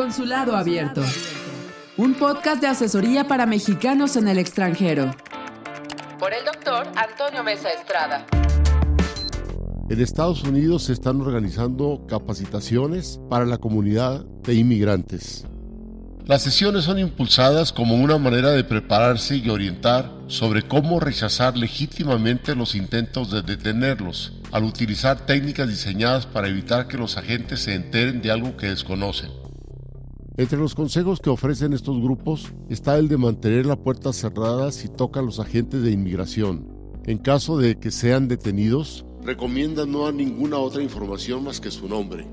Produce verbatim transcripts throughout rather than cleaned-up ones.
Consulado Abierto, un podcast de asesoría para mexicanos en el extranjero. Por el doctor Antonio Mesa Estrada. En Estados Unidos se están organizando capacitaciones para la comunidad de inmigrantes. Las sesiones son impulsadas como una manera de prepararse y orientar sobre cómo rechazar legítimamente los intentos de detenerlos, al utilizar técnicas diseñadas para evitar que los agentes se enteren de algo que desconocen. Entre los consejos que ofrecen estos grupos está el de mantener la puerta cerrada si tocan los agentes de inmigración. En caso de que sean detenidos, recomiendan no dar ninguna otra información más que su nombre.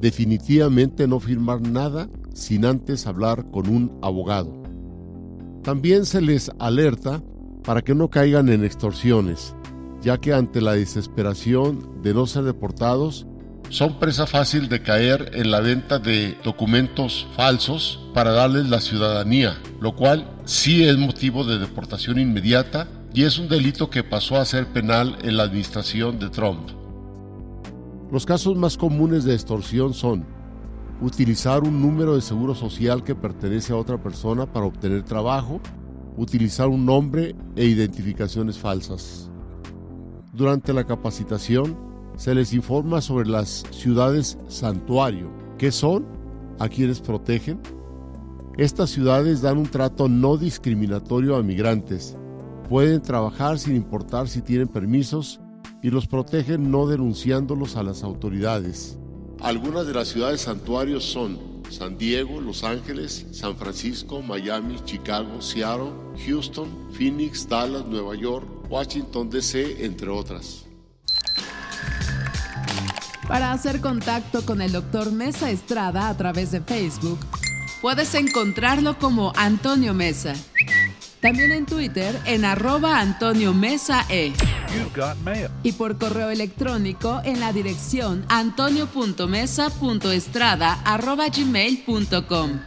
Definitivamente no firmar nada sin antes hablar con un abogado. También se les alerta para que no caigan en extorsiones, ya que ante la desesperación de no ser deportados, son presa fácil de caer en la venta de documentos falsos para darles la ciudadanía, lo cual sí es motivo de deportación inmediata y es un delito que pasó a ser penal en la administración de Trump. Los casos más comunes de extorsión son utilizar un número de seguro social que pertenece a otra persona para obtener trabajo, utilizar un nombre e identificaciones falsas. Durante la capacitación, se les informa sobre las ciudades santuario. ¿Qué son? ¿A quiénes protegen? Estas ciudades dan un trato no discriminatorio a migrantes. Pueden trabajar sin importar si tienen permisos y los protegen no denunciándolos a las autoridades. Algunas de las ciudades santuarios son San Diego, Los Ángeles, San Francisco, Miami, Chicago, Seattle, Houston, Phoenix, Dallas, Nueva York, Washington D C, entre otras. Para hacer contacto con el doctor Mesa Estrada a través de Facebook, puedes encontrarlo como Antonio Mesa. También en Twitter en arroba Antonio Mesa E. Y por correo electrónico en la dirección antonio punto mesa punto estrada arroba gmail punto com.